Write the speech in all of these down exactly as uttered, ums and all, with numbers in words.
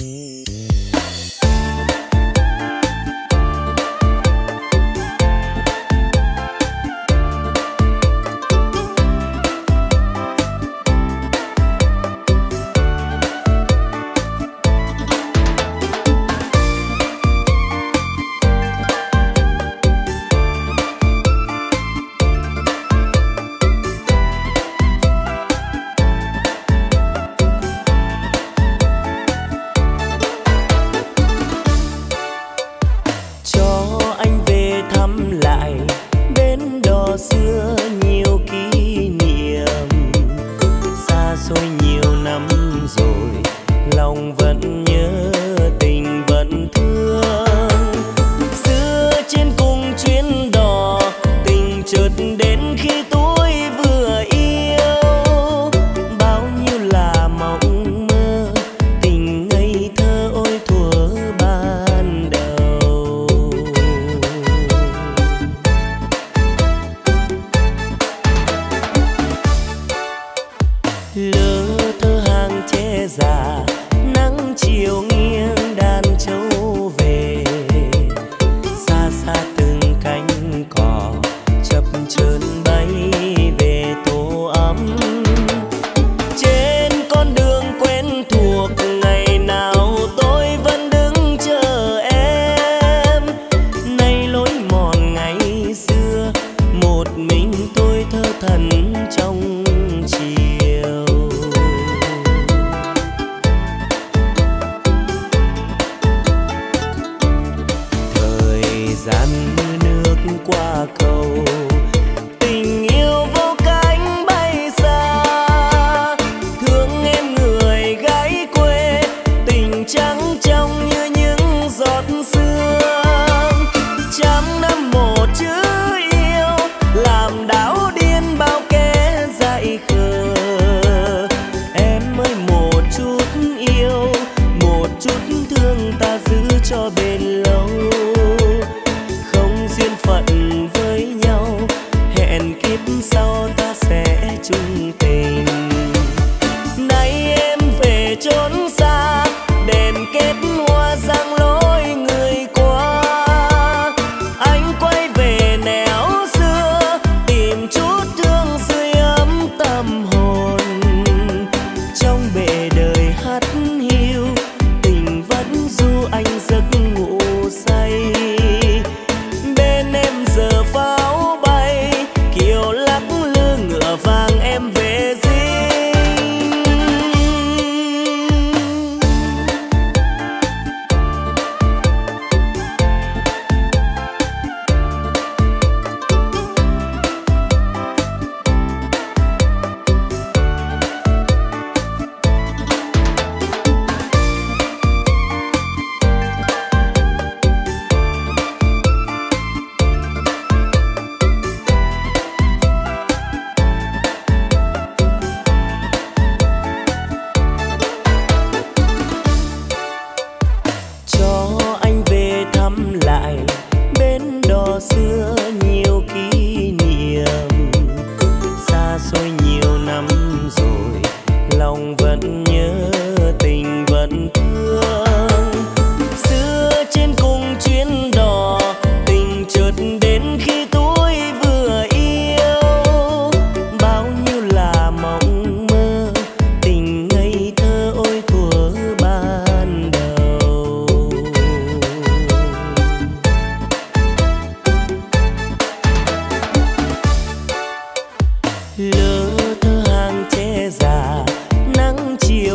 lỡ thứ hàng tre già nắng chiều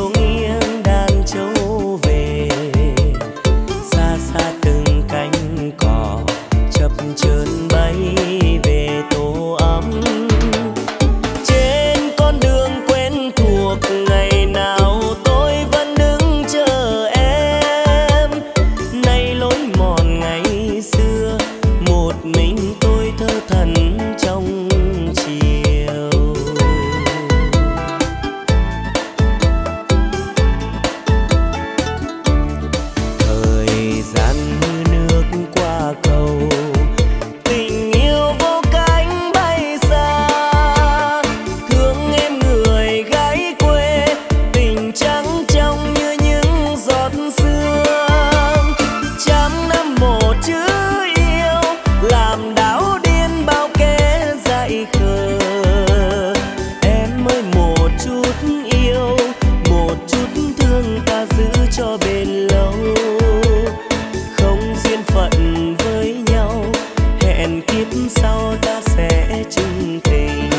nghiêng đàn châu. ta giữ cho bền lâu, không duyên phận với nhau, hẹn kiếp sau ta sẽ chung tình.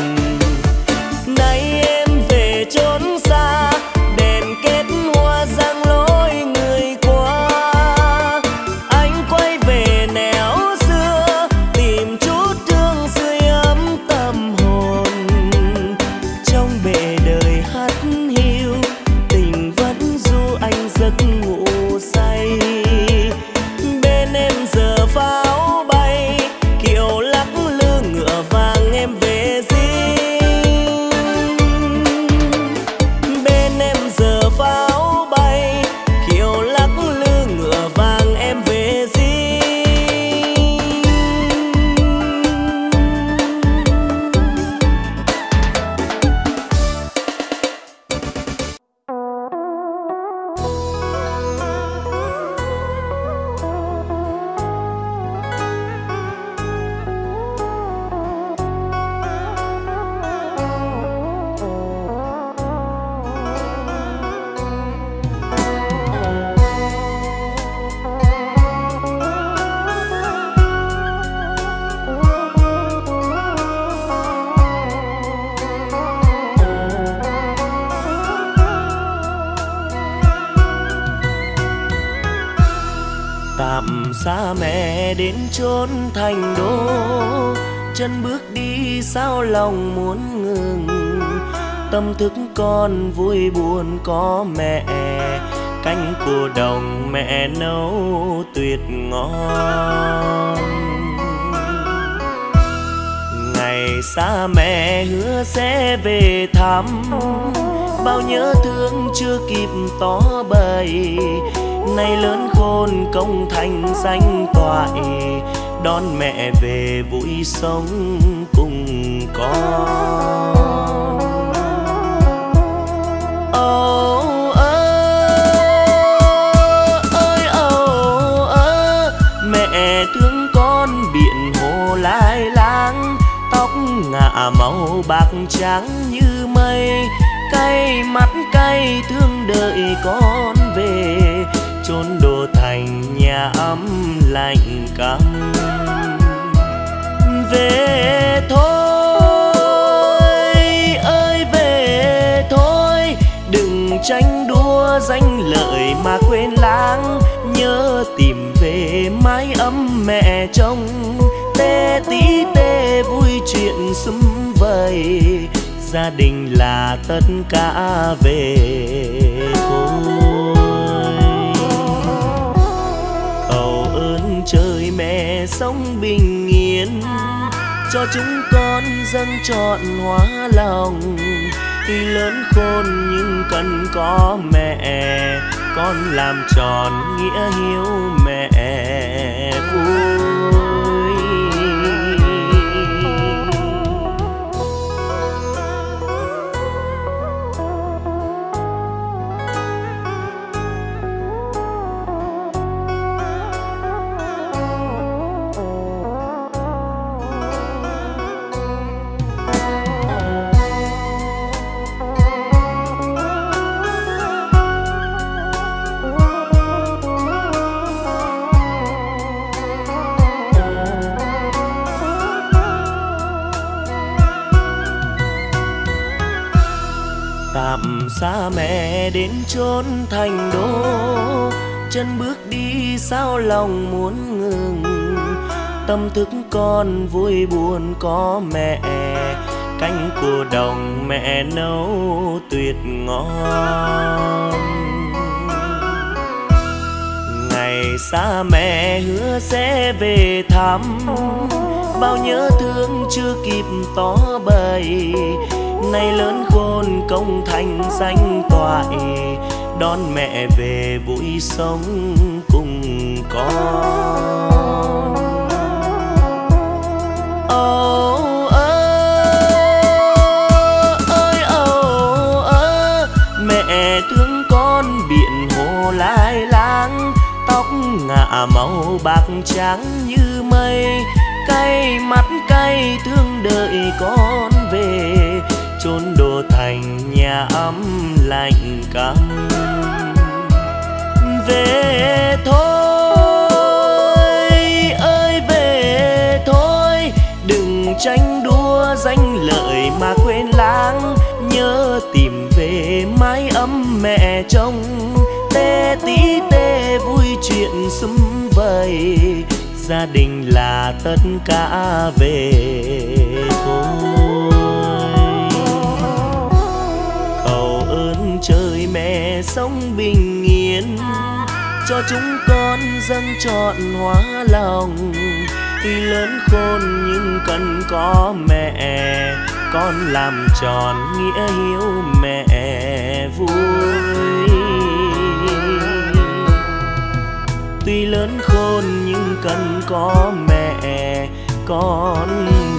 Nay em về chốn xa, đèn kết hoa giăng lối người qua, anh quay về nẻo xưa, tìm chút thương sưởi ấm tâm hồn. Trong bể đời hắt hiu, tình vẫn du anh giấc ngủ say. Bên em giờ pháo bay, kiệu lắc lư ngựa vàng em về. Xa mẹ đến chốn thành đô, chân bước đi sao lòng muốn ngừng. Tâm thức con vui buồn có mẹ, canh cua đồng mẹ nấu tuyệt ngon. Ngày xa mẹ hứa sẽ về thăm, bao nhớ thương chưa kịp tỏ bày. Nay lớn khôn công thành danh toại, đón mẹ về vui sống cùng con. Âu ơi âu ơ, mẹ thương con biển hồ lai láng, tóc ngả màu bạc trắng như mây, cay mắt cay thương đợi con về. Chốn đô thành nhà ấm lạnh căm, về thôi ơi về thôi, đừng tranh đua danh lợi mà quên lãng. Nhớ tìm về mái ấm mẹ trông, tê tí tê vui chuyện sum vầy, gia đình là tất cả về thôi. Trời mẹ sống bình yên, cho chúng con dâng trọn hóa lòng. Tuy lớn khôn nhưng cần có mẹ, con làm tròn nghĩa hiếu mẹ vui. Xa mẹ đến chốn thành đô, chân bước đi sao lòng muốn ngừng. Tâm thức con vui buồn có mẹ, canh cua đồng mẹ nấu tuyệt ngon. Ngày xa mẹ hứa sẽ về thăm, bao nhớ thương chưa kịp tỏ bày. Nay lớn khôn công thành danh toại, đón mẹ về vui sống cùng con. Âu ơ ơi âu ơ, mẹ thương con biển hồ lai láng, tóc ngả màu bạc trắng như mây, cay mắt cay thương đợi con về. Chốn đô thành nhà ấm lạnh căm, chuyện sum vầy, gia đình là tất cả về thôi. Cầu ơn trời mẹ sống bình yên, cho chúng con dâng trọn hóa lòng. Tuy lớn khôn nhưng cần có mẹ, con làm tròn nghĩa hiếu mẹ vui. Tuy lớn khôn nhưng cần có mẹ, con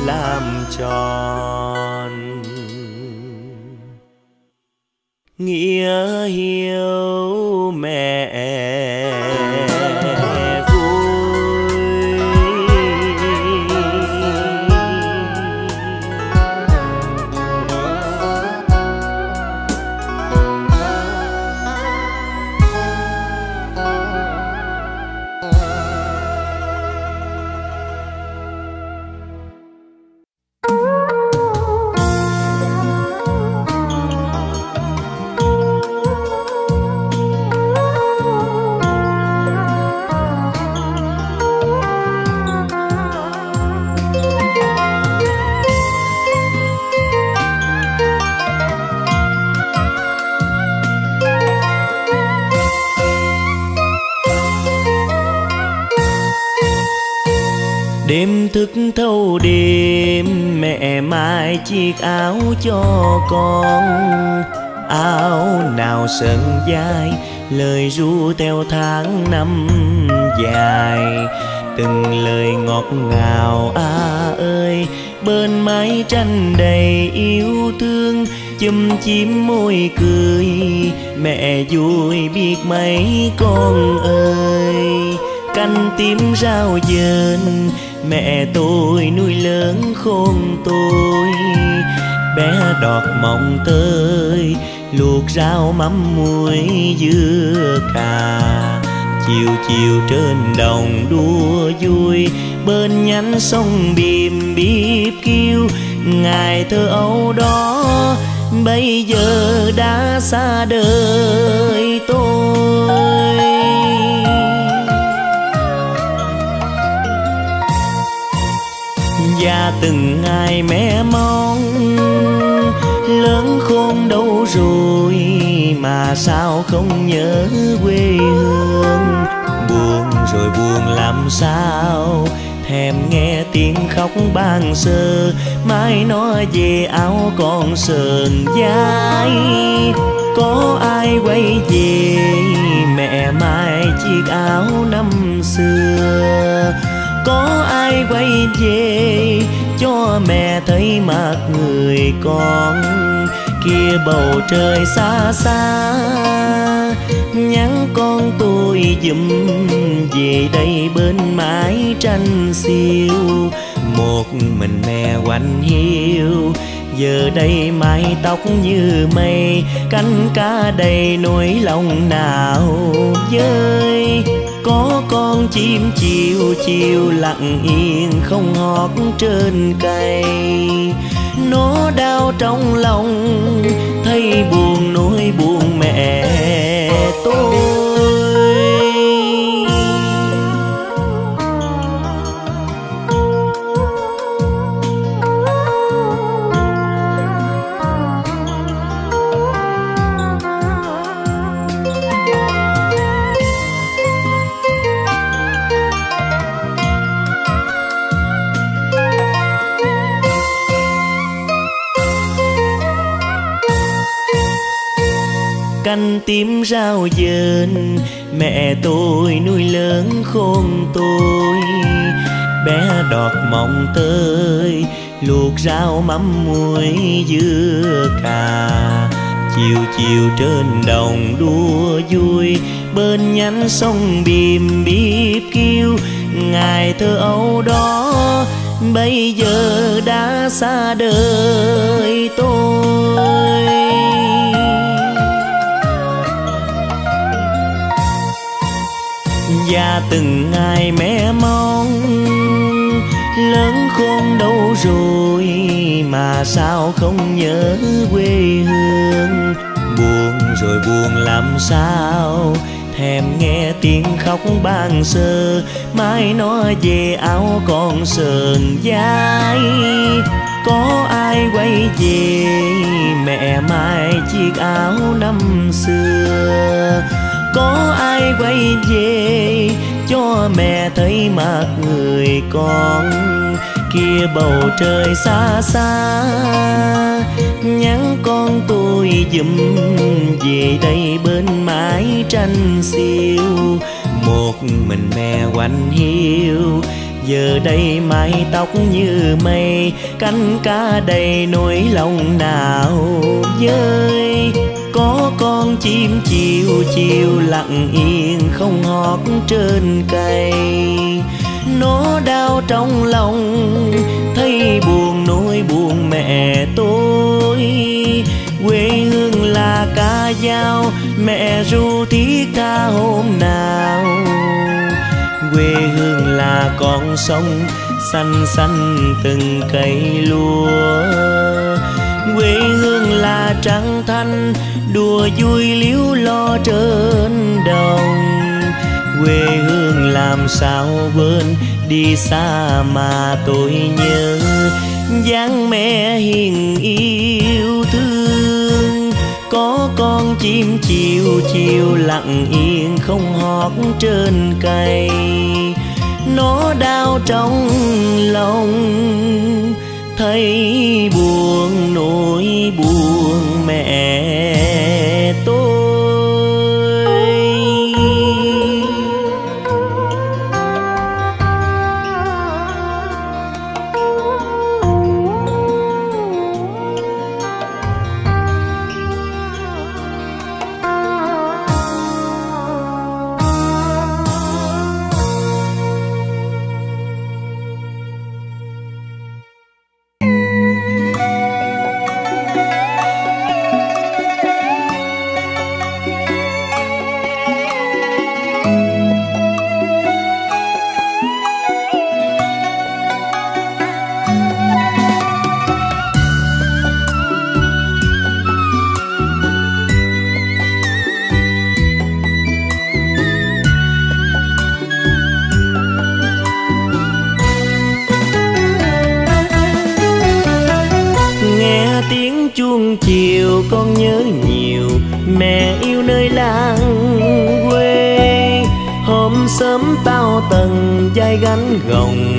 làm tròn nghĩa hiếu mẹ. Đêm thức thâu đêm, mẹ mai chiếc áo cho con. Áo nào sờn dai, lời ru theo tháng năm dài. Từng lời ngọt ngào a ơi, bên mái tranh đầy yêu thương. Chùm chím môi cười, mẹ vui biết mấy con ơi. Canh tím rau dền, mẹ tôi nuôi lớn khôn tôi. Bé đọt mộng tơi, luộc rau mắm muối dưa cà. Chiều chiều trên đồng đua vui, bên nhánh sông bìm bíp kêu. Ngày thơ ấu đó bây giờ đã xa đời tôi. Và từng ngày mẹ mong lớn khôn đâu rồi, mà sao không nhớ quê hương. Buồn rồi buồn làm sao, thèm nghe tiếng khóc ban sơ. Mai nó về áo còn sờn dai, có ai quay về mẹ mai chiếc áo năm xưa. Có ai quay về cho mẹ thấy mặt người con. Kia bầu trời xa xa, nhắn con tôi dùm về đây bên mái tranh xiêu. Một mình mẹ quạnh hiu, giờ đây mái tóc như mây. Cánh cá đầy nỗi lòng nào với. Có con chim chiều chiều lặng yên không hót trên cây. Nó đau trong lòng, thấy buồn nỗi buồn mẹ tôi. Canh tím rau dền, mẹ tôi nuôi lớn khôn tôi. Bé đọt mộng tơi, luộc rau mắm muối dưa cà. Chiều chiều trên đồng đua vui, bên nhánh sông bìm bíp kêu. Ngày thơ ấu đó bây giờ đã xa đời tôi. Và từng ngày mẹ mong lớn khôn đâu rồi, mà sao không nhớ quê hương. Buồn rồi buồn làm sao, thèm nghe tiếng khóc khóc ban sơ, mai nó về áo còn sờn vai. Có ai quay về mẹ mai chiếc áo năm xưa, có ai quay về cho mẹ thấy mặt người con. Kia bầu trời xa xa nhắn con tôi dùm về đây bên mái tranh xiêu. Một mình mẹ quạnh hiu, giờ đây mái tóc như mây, cánh cá đầy nỗi lòng nào dơi. Có con chim chiều chiều lặng yên không hót trên cây, nó đau trong lòng thấy buồn nỗi buồn mẹ tôi. Quê hương là Ca Dao mẹ ru thiết tha hôm nào, quê hương là con sông xanh xanh từng cây lúa, quê hương là trăng thanh đùa vui líu lo trên đồng. Quê hương làm sao bên đi xa mà tôi nhớ dáng mẹ hiền yêu thương. Có con chim chiều chiều lặng yên không hót trên cây, nó đau trong lòng thấy buồn nỗi buồn mẹ tôi. Chiều con nhớ nhiều mẹ yêu nơi làng quê, hôm sớm tao tần vai gánh gồng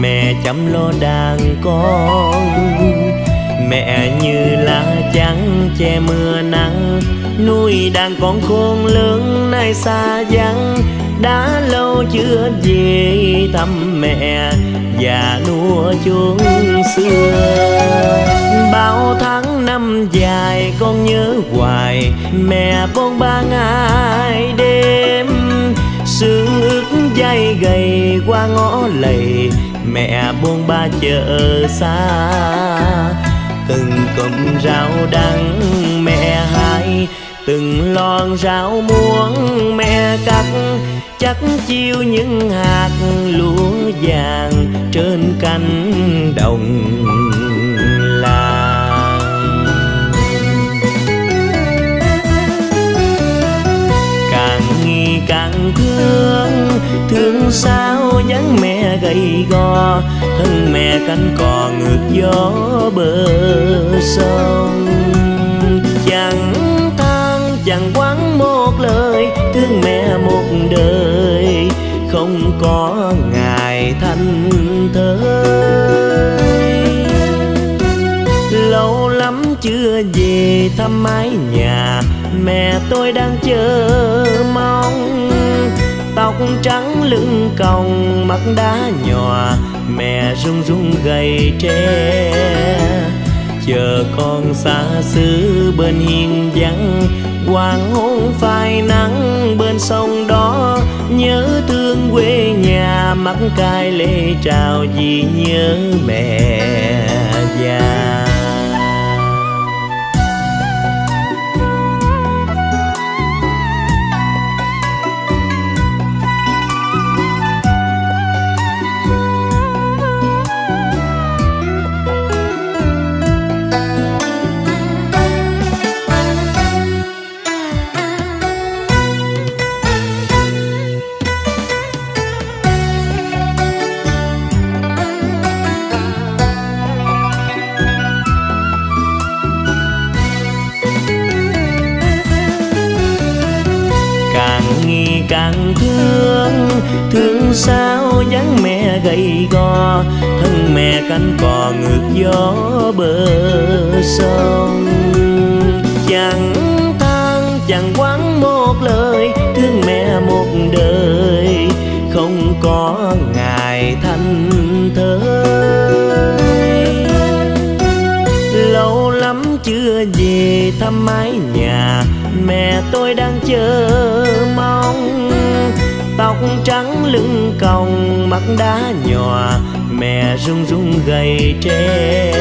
mẹ chăm lo đàn con. Mẹ như lá trắng che mưa nắng nuôi đàn con khôn lớn nay xa vắng. Đã lâu chưa về thăm mẹ và nua chốn xưa, bao tháng năm dài con nhớ hoài mẹ bon ba ngày đêm. Sương ướt vai gầy qua ngõ lầy mẹ bon ba chợ xa, từng cụm rau đắng mẹ hái, từng lon rau muống mẹ cắt, chắc chiêu những hạt lúa vàng trên cánh đồng làng. Càng nghi càng thương, thương sao dáng mẹ gầy gò, thân mẹ cánh cò ngược gió bờ sông. Chẳng chẳng quán một lời thương mẹ một đời, không có ngày thanh thơi. Lâu lắm chưa về thăm mái nhà, mẹ tôi đang chờ mong. Tóc trắng lưng còng mắt đá nhòa, mẹ run run gầy tre, chờ con xa xứ bên hiên vắng. Hoàng hôn phai nắng bên sông đó, nhớ thương quê nhà mắt cay lệ trào vì nhớ mẹ già. càng thương. Thương sao dáng mẹ gầy gò, thân mẹ cánh cò ngược gió bờ sông. Chẳng than chẳng quán một lời, thương mẹ một đời không có ngày thanh thơi. Lâu lắm chưa về thăm mái nhà, mẹ tôi đang chờ mong. Tóc trắng lưng còng mắt đá nhòa, mẹ run run gầy tre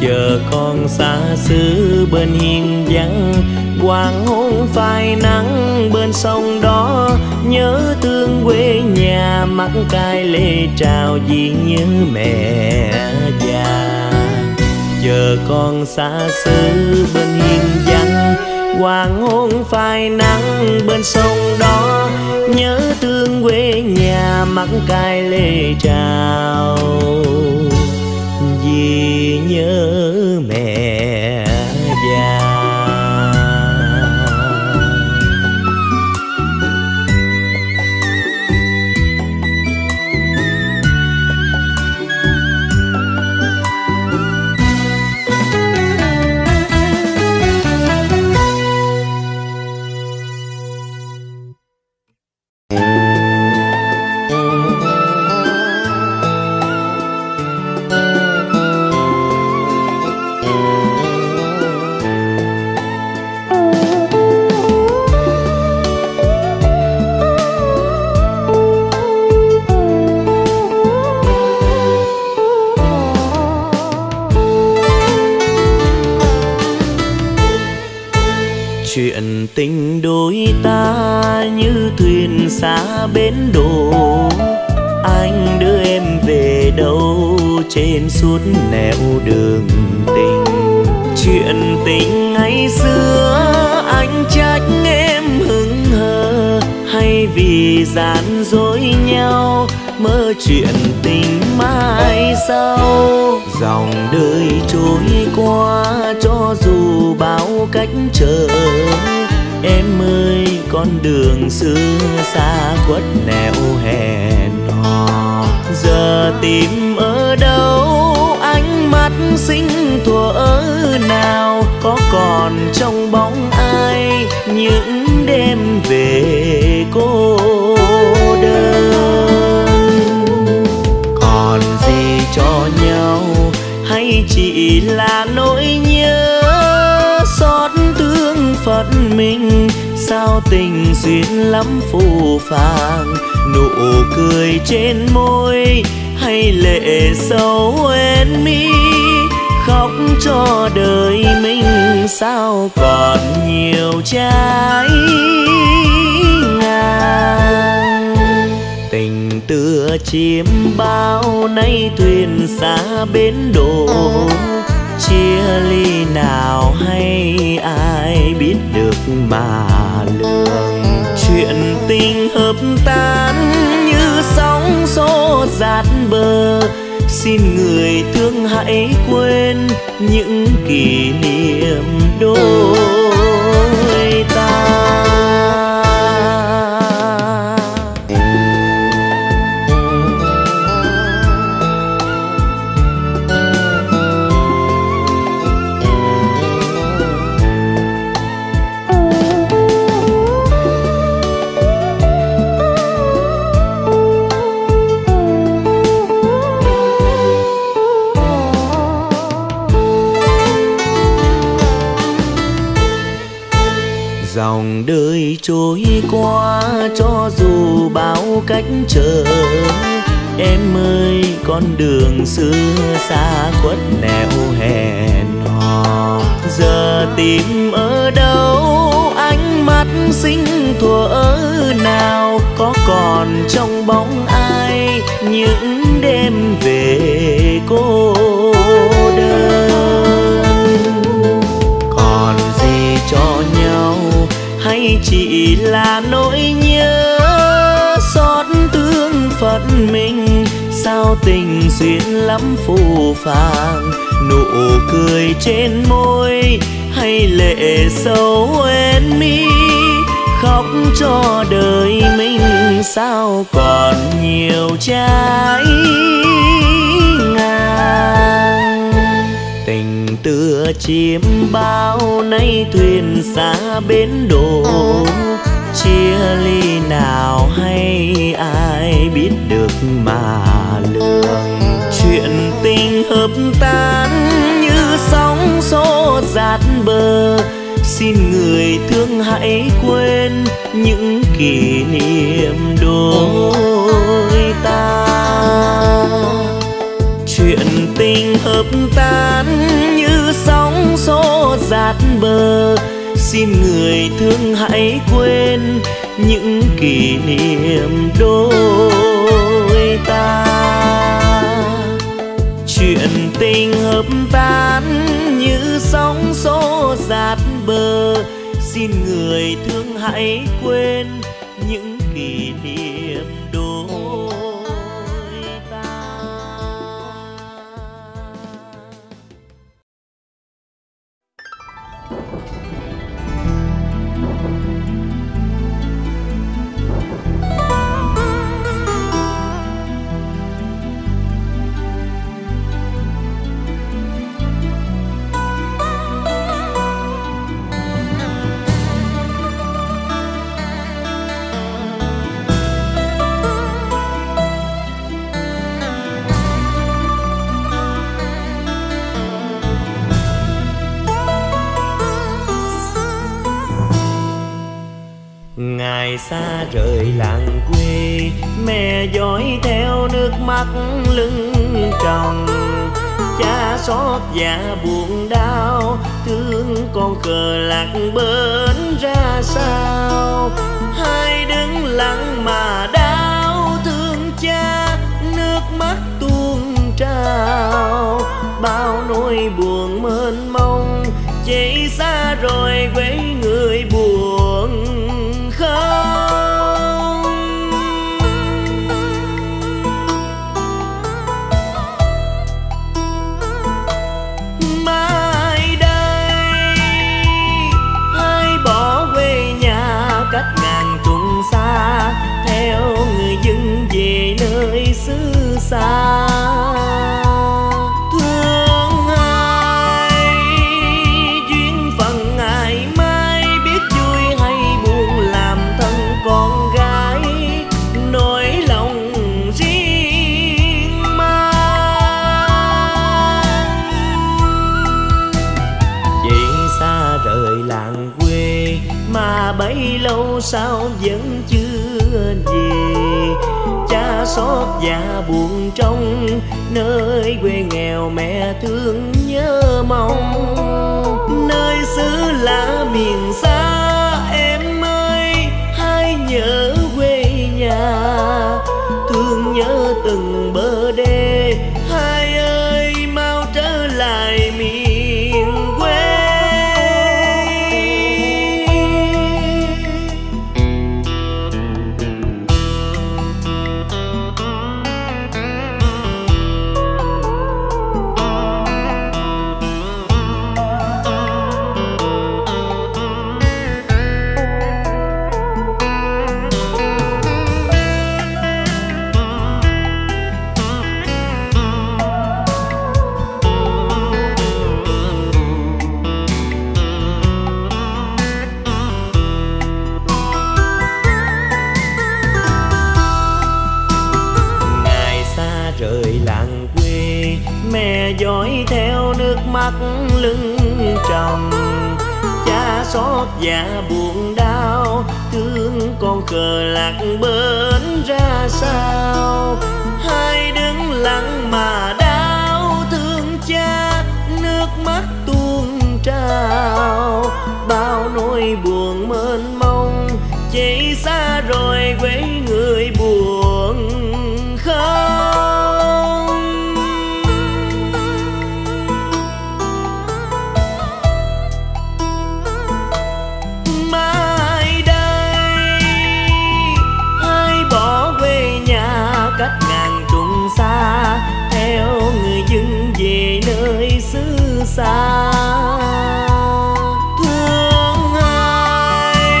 chờ con xa xứ bên hiên vắng. Hoàng hôn phai nắng bên sông đó, nhớ thương quê nhà mắt cay lệ trào vì nhớ mẹ già. Chờ con xa xứ bên hiên vắng, hoàng hôn phai nắng bên sông đó, nhớ thương quê nhà mắt cay lệ trào vì nhớ mẹ già. Chuyện tình đôi ta như thuyền xa bến đổ, anh đưa em về đâu trên suốt nẻo đường tình. Chuyện tình ngày xưa anh trách em hững hờ, hay vì gian dối nhau mơ chuyện tình mai sau. Dòng đời trôi qua cho dù bao cách trở, em ơi con đường xưa xa khuất nẻo hẹn hò. Giờ tìm ở đâu ánh mắt xinh thuở nào, có còn trong bóng ai những đêm về cô đơn. Còn gì cho nhau hay chỉ là nỗi nhớ xót thương phật mình. Sao tình duyên lắm phù phàng, nụ cười trên môi hay lệ sâu en mi. Khóc cho đời mình sao còn nhiều trái ngang. Tình tựa chiếm bao nay thuyền xa bến đổ, chia ly nào hay ai biết được mà lường. Chuyện tình hợp tan như sóng xô dạt bờ, xin người thương hãy quên những kỷ niệm đôi ta. Dòng đời trôi qua cho dù bao cách trở, em ơi con đường xưa xa khuất nẻo hẹn hò. Giờ tìm ở đâu ánh mắt xinh thuở nào, có còn trong bóng ai những đêm về cô đơn. Còn gì cho nhau hay chỉ là nỗi nhớ xót thương phật mình. Sao tình duyên lắm phù phàng, nụ cười trên môi hay lệ sâu en mi. khóc cho đời mình sao còn nhiều trái ngang. Tình tựa chiếm bao nay thuyền xa bến đổ, chia ly nào hay ai biết được mà lường. Chuyện tình hợp tan như sóng xô dạt bờ, xin người thương hãy quên những kỷ niệm đôi ta. Chuyện tình hợp tan như sóng xô dạt bờ, xin người thương hãy quên những kỷ niệm đôi ta. Chuyện tình hợp tan như sóng xô dạt bờ, xin người thương hãy quên những kỷ niệm đôi ta. Ngày xa rời làng quê, mẹ dõi theo nước mắt lưng tròng. Cha xót dạ buồn đau, thương con khờ lạc bến ra sao. Hai đứng lặng mà đau thương cha, nước mắt tuôn trào. Bao nỗi buồn mênh mông, chạy xa rồi quê người buồn. Mai đây hãy bỏ quê nhà cách ngàn trùng xa, theo người dân về nơi xứ xa. Lâu sao vẫn chưa về, cha xót dạ buồn trong nơi quê nghèo. Mẹ thương nhớ mong nơi xứ lạ miền xa, em ơi hãy nhớ quê nhà. Thương nhớ từng bờ đê, hai ơi mau trở lại miền. Lưng tròng, cha xót dạ buồn đau, thương con khờ lạc bến ra sao. Hai đứng lặng mà đau thương cha, nước mắt tuôn trào. Bao nỗi buồn mênh mông, chạy xa rồi quê người buồn khóc. Theo người dân về nơi xứ xa, thương ai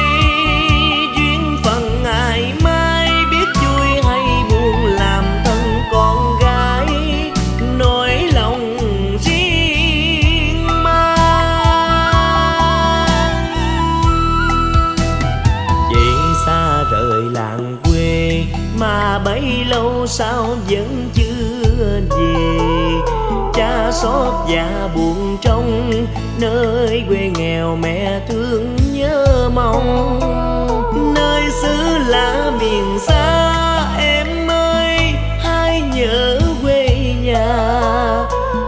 mãi lâu sao vẫn chưa về, cha xót và buồn trong nơi quê nghèo mẹ thương nhớ mong. Nơi xứ lạ miền xa em ơi hãy nhớ quê nhà,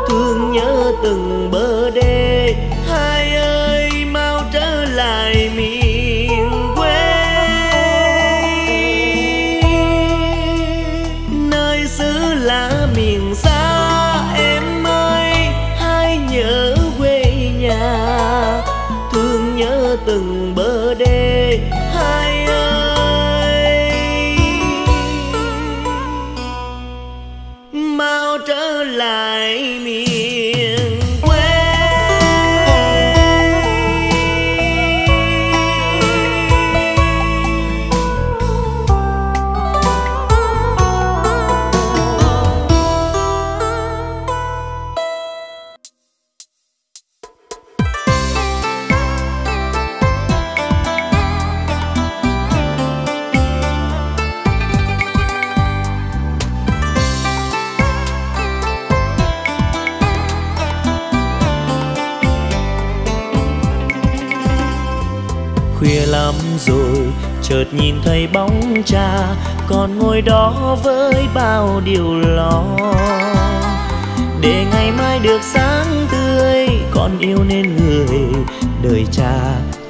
thương nhớ từng bờ đê hai ơi mau trở lại miền quê. Nơi xứ lạ miền xa em ơi hãy nhớ quê nhà, thương nhớ từng bờ đê hai ơi mau trở lại miền quê. Khuya lắm rồi chợt nhìn thấy bóng cha còn ngồi đó với bao điều lo, để ngày mai được sáng tươi con yêu nên người đời cha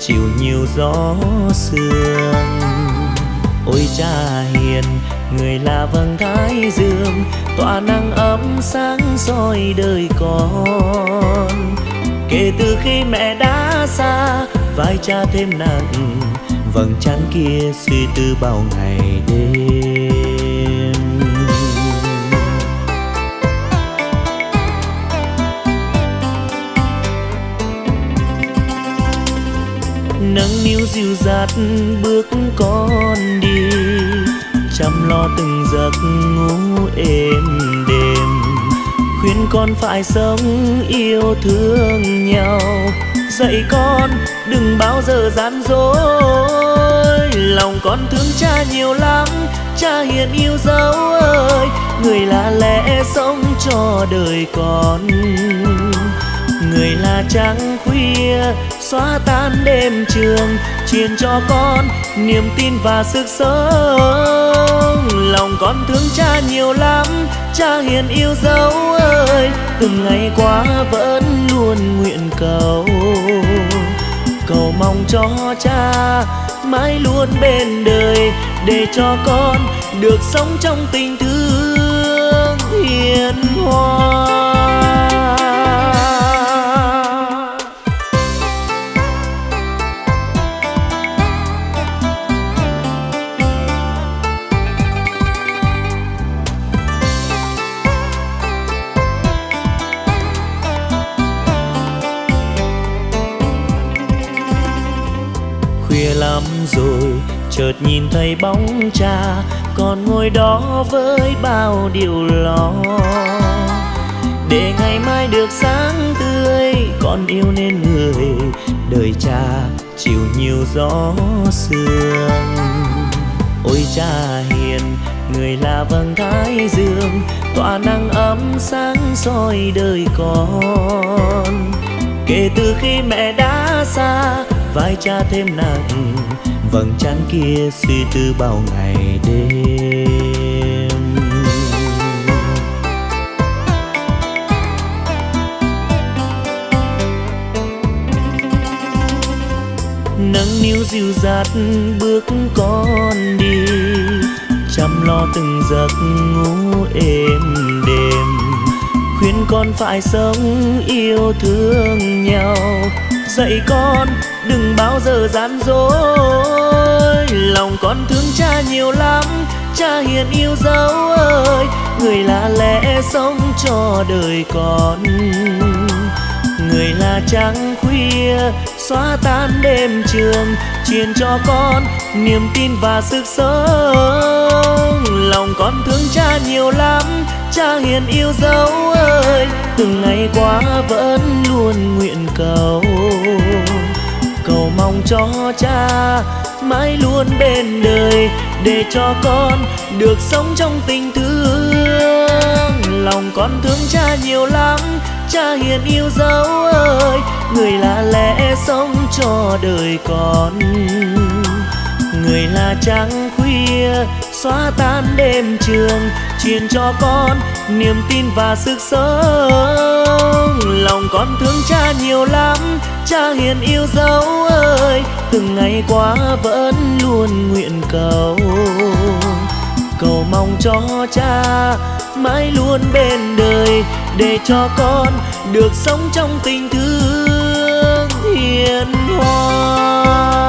chịu nhiều gió sương. Ôi cha hiền người là vầng thái dương tỏa nắng ấm sáng soi đời con, kể từ khi mẹ đã xa vai cha thêm nặng vầng trán kia suy tư bao ngày đêm. Nắng níu dịu dạt bước con đi, chăm lo từng giấc ngủ êm đêm, khuyên con phải sống yêu thương nhau, dạy con đừng bao giờ gian dối. Lòng con thương cha nhiều lắm, cha hiền yêu dấu ơi, người là lẽ sống cho đời con, người là trăng khuya xóa tan đêm trường, truyền cho con niềm tin và sức sống. Lòng con thương cha nhiều lắm, cha hiền yêu dấu ơi, từng ngày qua vẫn luôn nguyện cầu, cầu mong cho cha mãi luôn bên đời, để cho con được sống trong tình thương hiền hòa. Lắm rồi chợt nhìn thấy bóng cha còn ngồi đó với bao điều lo, để ngày mai được sáng tươi con yêu nên người đời cha chịu nhiều gió sương. Ôi cha hiền người là vầng thái dương tỏa nắng ấm sáng soi đời con, kể từ khi mẹ đã xa vai cha thêm nặng vầng trán kia suy tư bao ngày đêm. Nắng níu dịu dạt bước con đi, chăm lo từng giấc ngủ êm đêm, khuyên con phải sống yêu thương nhau, dạy con đừng bao giờ gian dối. Lòng con thương cha nhiều lắm, cha hiền yêu dấu ơi, người là lẽ sống cho đời con, người là trăng khuya xóa tan đêm trường, truyền cho con niềm tin và sức sống. Lòng con thương cha nhiều lắm, cha hiền yêu dấu ơi, từng ngày qua vẫn luôn nguyện cầu, cầu mong cho cha mãi luôn bên đời, để cho con được sống trong tình thương. Lòng con thương cha nhiều lắm, cha hiền yêu dấu ơi, người là lẽ sống cho đời con, người là trăng khuya xóa tan đêm trường, truyền cho con niềm tin và sức sống. Lòng con thương cha nhiều lắm, cha hiền yêu dấu ơi, từng ngày qua vẫn luôn nguyện cầu, cầu mong cho cha mãi luôn bên đời, để cho con được sống trong tình thương hiền hòa.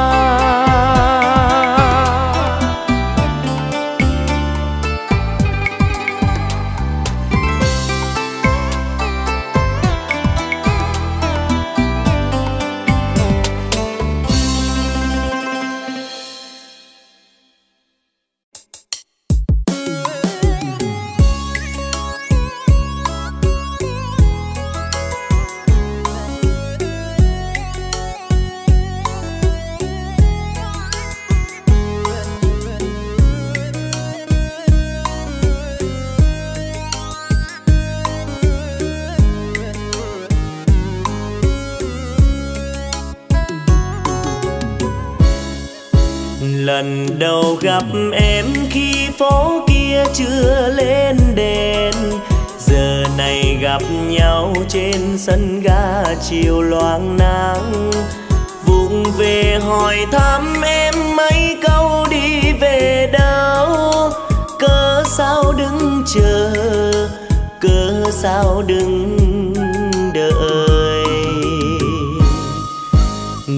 Lần đầu gặp em khi phố kia chưa lên đèn, giờ này gặp nhau trên sân ga chiều loang nắng. Vụng về hỏi thăm em mấy câu đi về đâu, cớ sao đứng chờ, cớ sao đứng đợi.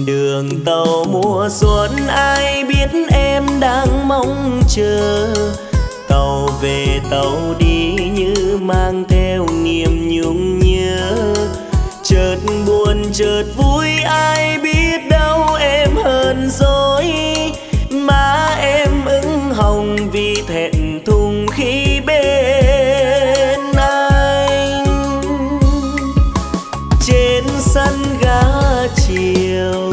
Đường tàu mùa xuân ai biết em đang mong chờ, tàu về tàu đi như mang theo niềm nhung nhớ. Chợt buồn chợt vui ai biết đâu em hờn dỗi, má em ửng hồng vì thẹn thùng khi bên anh. Trên sân ga chiều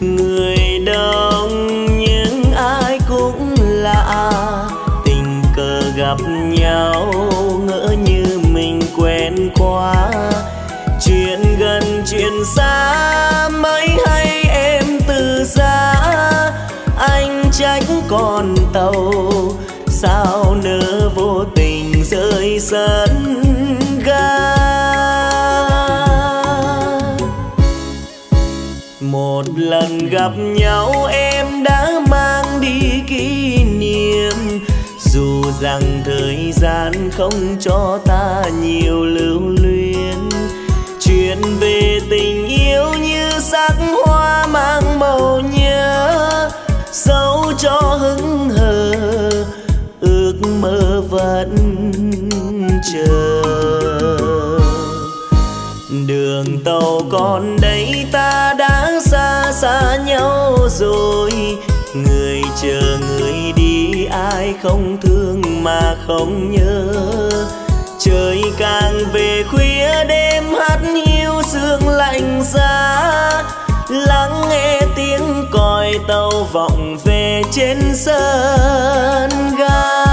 người đông nhưng ai cũng lạ, tình cờ gặp nhau ngỡ như mình quen quá. Chuyện gần chuyện xa mấy hay em từ xa, anh trách con tàu sao nỡ vô tình rơi sân ga. Một lần gặp nhau em đã mang đi kỷ niệm, dù rằng thời gian không cho ta nhiều lưu luyến. Chuyện về tình yêu như sắc hoa mang màu nhớ, dẫu cho hững hờ ước mơ vẫn chờ. Đường tàu còn đây ta đã xa xa nhau rồi, người chờ người đi ai không thương mà không nhớ. Trời càng về khuya đêm hát hiu sương lạnh giá, lắng nghe tiếng còi tàu vọng về trên sân ga.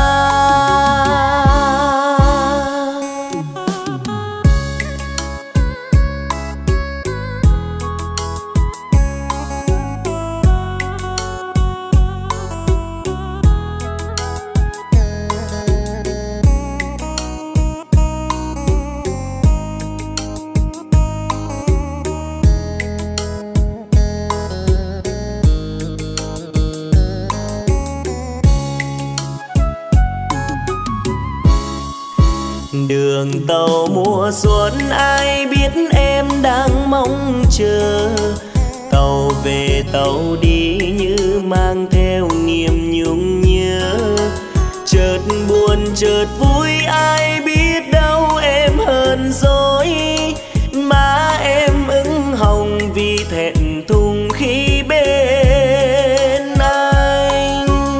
Đường tàu mùa xuân ai biết em đang mong chờ, tàu về tàu đi như mang theo niềm nhung nhớ. Chợt buồn chợt vui ai biết đâu em hờn dỗi, má em ửng hồng vì thẹn thùng khi bên anh.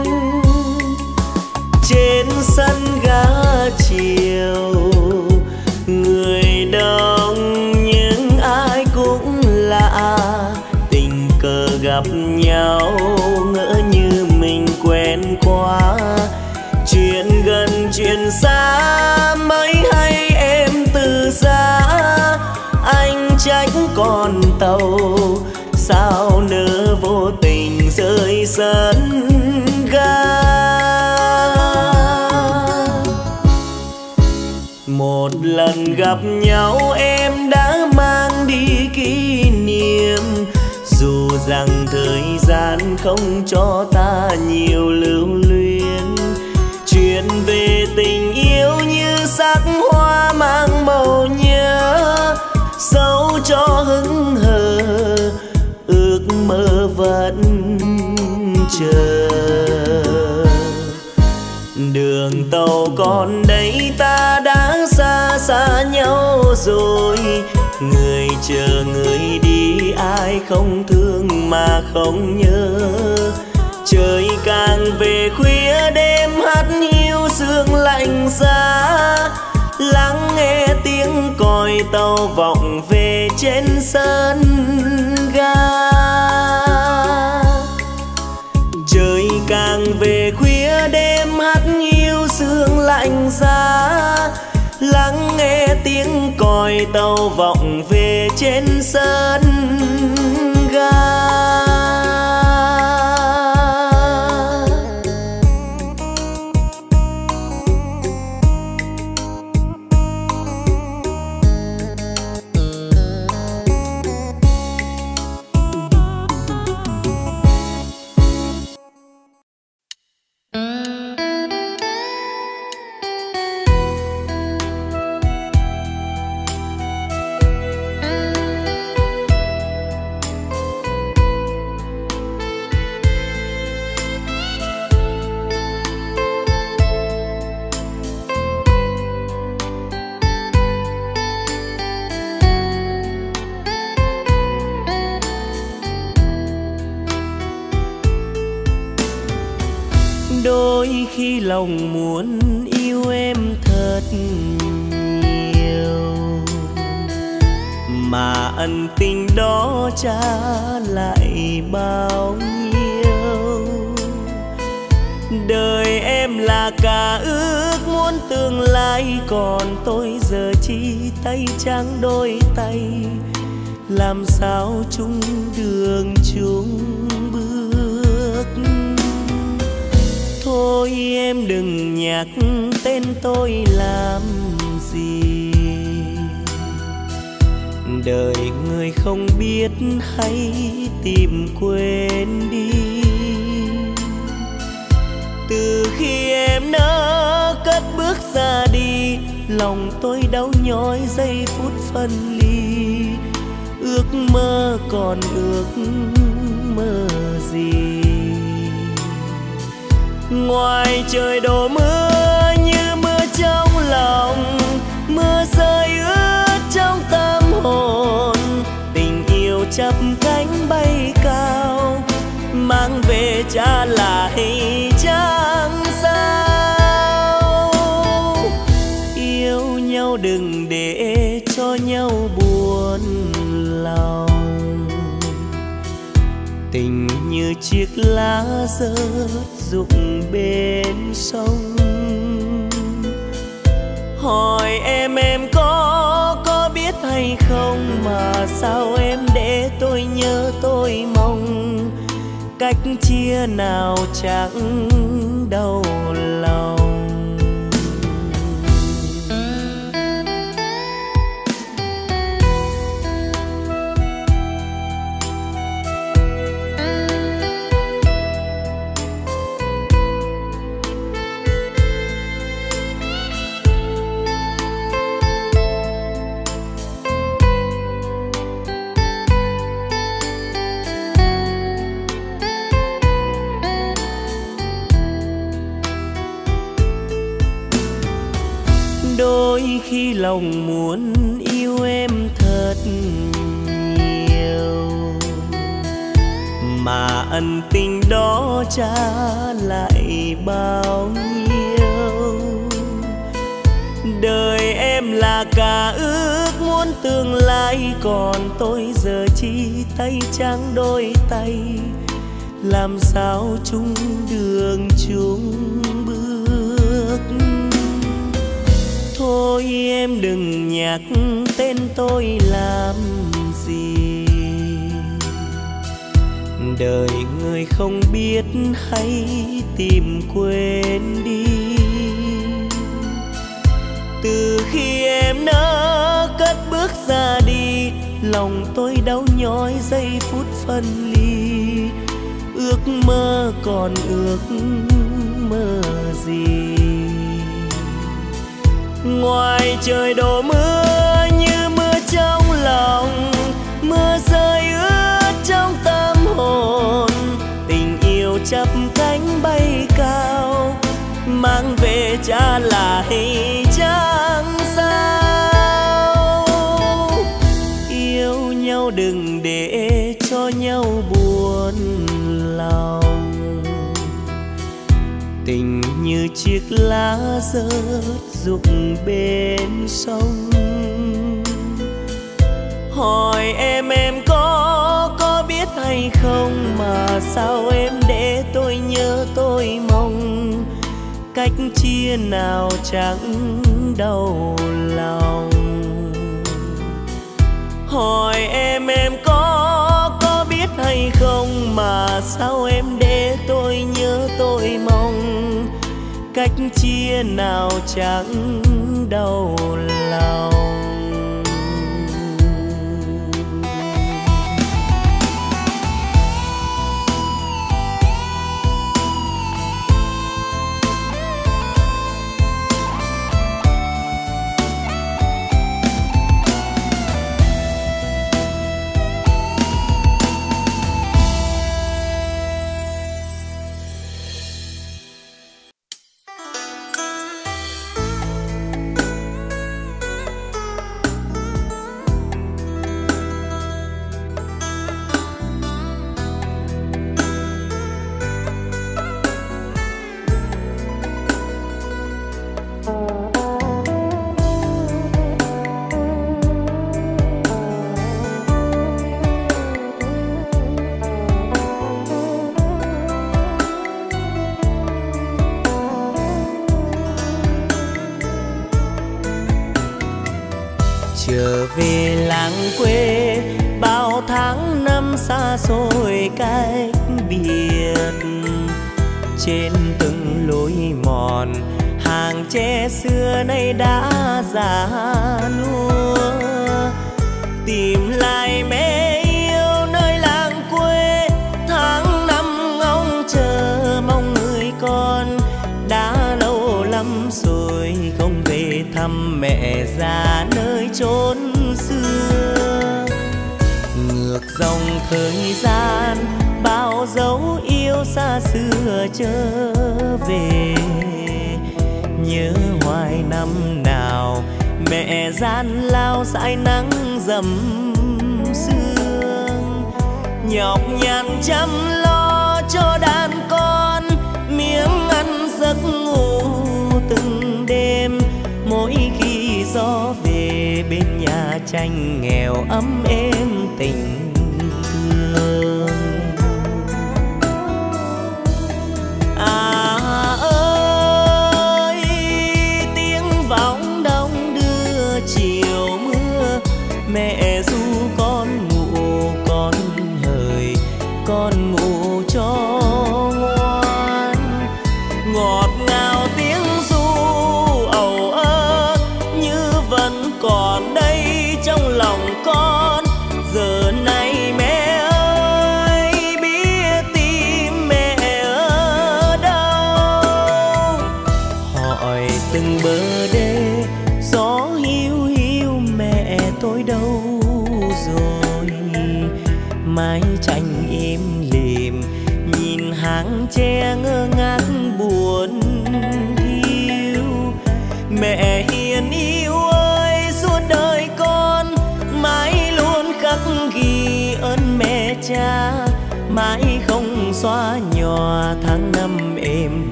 Trên sân ga chiều người đông nhưng ai cũng lạ, tình cờ gặp nhau hoa. Chuyện gần chuyện xa mấy hay em từ xa, anh trách con tàu sao nỡ vô tình rơi sân ga. Một lần gặp nhau em đã mang đi kỷ niệm, dù rằng thời gian không cho ta nhiều lưu luyến. Chuyện về tình yêu như sắc hoa mang màu nhớ, dẫu cho hững hờ ước mơ vẫn chờ. Đường tàu còn đây ta đã xa xa nhau rồi, người chờ người đi ai không thương mà không nhớ. Trời càng về khuya đêm hát hiu sương lạnh giá, lắng nghe tiếng còi tàu vọng về trên sân ga. Trời càng về khuya đêm hát hiu sương lạnh giá, lắng nghe tiếng còi tàu vọng về trên sân ga. Khi lòng muốn yêu em thật nhiều, mà ân tình đó trả lại bao nhiêu. Đời em là cả ước muốn tương lai, còn tôi giờ chỉ tay trắng đôi tay, làm sao chung đường chung bước. Thôi em đừng nhắc tên tôi làm gì, đời người không biết hãy tìm quên đi. Từ khi em nỡ cất bước ra đi, lòng tôi đau nhói giây phút phân ly. Ước mơ còn ước mơ gì, ngoài trời đổ mưa như mưa trong lòng, mưa rơi ướt trong tâm hồn. Tình yêu chắp cánh bay cao, mang về trả lại chẳng sao. Yêu nhau đừng để cho nhau buồn lòng, tình như chiếc lá rơi rụng bên sông. Hỏi em em có có biết hay không, mà sao em để tôi nhớ tôi mong. Cách chia nào chẳng đau lòng, khi lòng muốn yêu em thật nhiều, mà ân tình đó trả lại bao nhiêu. Đời em là cả ước muốn tương lai, còn tôi giờ chỉ tay trắng đôi tay, làm sao chung đường chung bước. Thôi em đừng nhắc tên tôi làm gì, đời người không biết hãy tìm quên đi. Từ khi em đã cất bước ra đi, lòng tôi đau nhói giây phút phân ly. Ước mơ còn ước mơ gì, ngoài trời đổ mưa như mưa trong lòng, mưa rơi ướt trong tâm hồn. Tình yêu chắp cánh bay cao, mang về trả lại chẳng sao. Yêu nhau đừng để cho nhau buồn lòng, tình như chiếc lá rớt rụng bên sông. Hỏi em em có có biết hay không, mà sao em để tôi nhớ tôi mong. Cách chia nào chẳng đau lòng. Hỏi em em có có biết hay không, mà sao em để tôi nhớ tôi mong. Cách chia nào chẳng đau lòng.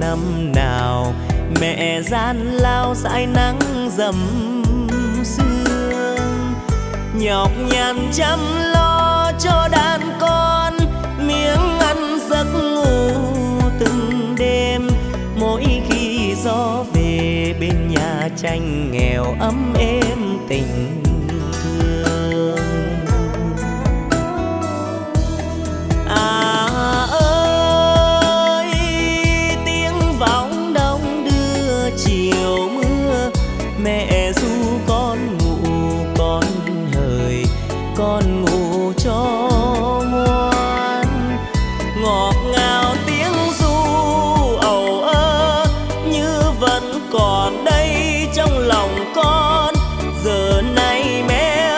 năm nào mẹ gian lao dãi nắng dầm sương, nhọc nhằn chăm lo cho đàn con, miếng ăn giấc ngủ từng đêm. Mỗi khi gió về bên nhà tranh nghèo ấm êm tình thương. À ơi tiếng vọng đông đưa chiều mưa, mẹ ru con ngủ con hời, con ngủ cho ngoan. Ngọt ngào tiếng ru ẩu ơ như vẫn còn đây trong lòng con. Giờ này mẹ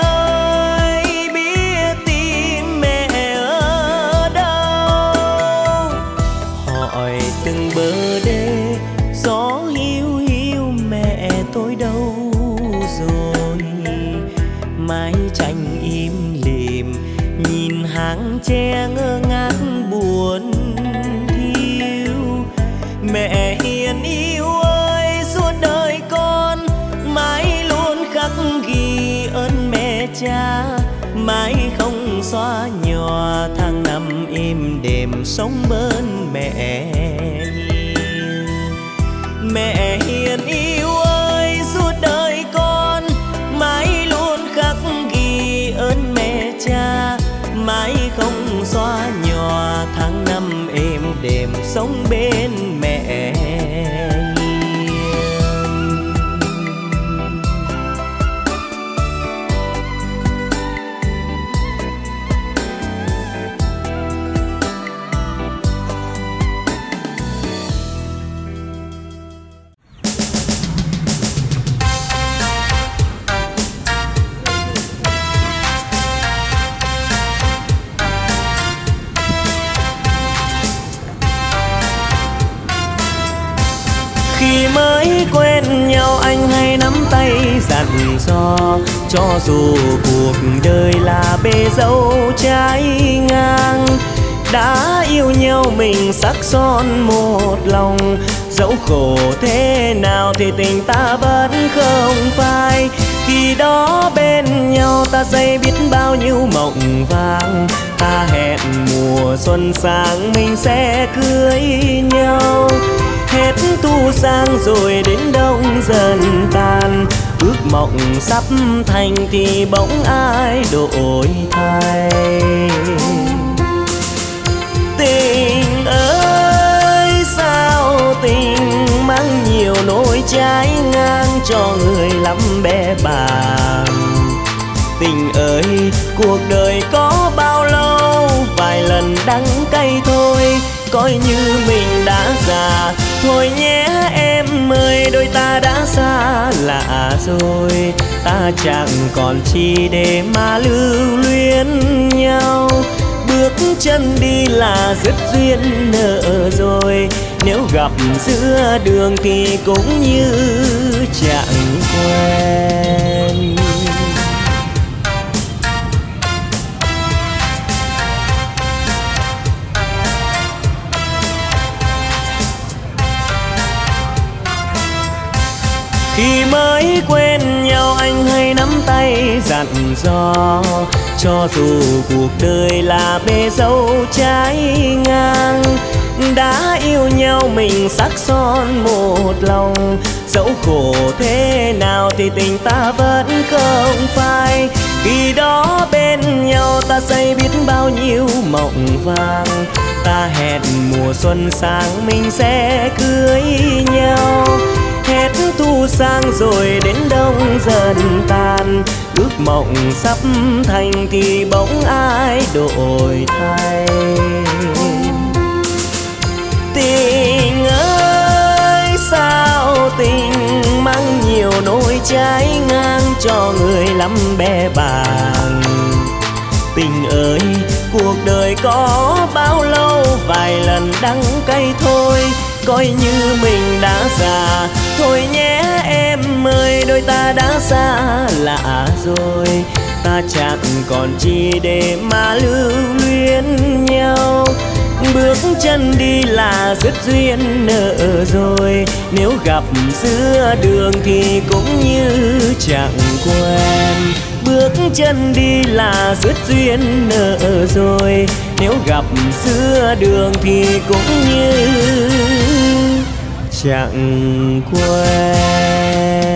ơi biết tim mẹ ở đâu, hỏi từng bờ đê gió hiu hiu mẹ tôi đâu rồi. Mái tranh im lìm nhìn hàng tre ngơ ngác buồn thiêu. Mẹ hiền yêu ơi suốt đời con mãi luôn khắc ghi ơn mẹ cha, mãi không xóa nhòa tháng năm im đềm sống bên mẹ. Mẹ hiền yêu ơi suốt đời con mãi luôn khắc ghi ơn mẹ cha, mãi không xóa nhòa tháng năm êm đềm sống bên mẹ. Dặn dò cho dù cuộc đời là bể dẫu trái ngang, đã yêu nhau mình sắc son một lòng. Dẫu khổ thế nào thì tình ta vẫn không phai, khi đó bên nhau ta xây biết bao nhiêu mộng vàng. Ta hẹn mùa xuân sang mình sẽ cưới nhau, hết thu sang rồi đến đông dần tan. Ước mộng sắp thành thì bỗng ai đổi thay. Tình ơi sao tình mang nhiều nỗi trái ngang cho người lắm bé bàng. Tình ơi cuộc đời có bao lâu vài lần đắng cay thôi, coi như mình đã già. Thôi nhé em ơi đôi ta đã xa lạ rồi, ta chẳng còn chi để mà lưu luyến nhau. Bước chân đi là dứt duyên nợ rồi, nếu gặp giữa đường thì cũng như chẳng quen. Khi mới quen nhau anh hay nắm tay dặn dò, cho dù cuộc đời là bể dẫu trái ngang, đã yêu nhau mình sắc son một lòng. Dẫu khổ thế nào thì tình ta vẫn không phai, khi đó bên nhau ta xây biết bao nhiêu mộng vàng. Ta hẹn mùa xuân sang mình sẽ cưới nhau, hết thu sang rồi đến đông dần tan. Ước mộng sắp thành thì bỗng ai đổi thay. Tình ơi sao tình mang nhiều nỗi trái ngang cho người lắm bé bàng. Tình ơi cuộc đời có bao lâu vài lần đắng cay thôi, coi như mình đã già. Thôi nhé em ơi đôi ta đã xa lạ rồi, ta chẳng còn chi để mà lưu luyến nhau. bước chân đi là rất duyên nợ rồi, nếu gặp giữa đường thì cũng như chẳng quen. Bước chân đi là rất duyên nợ rồi, nếu gặp giữa đường thì cũng như chẳng quen.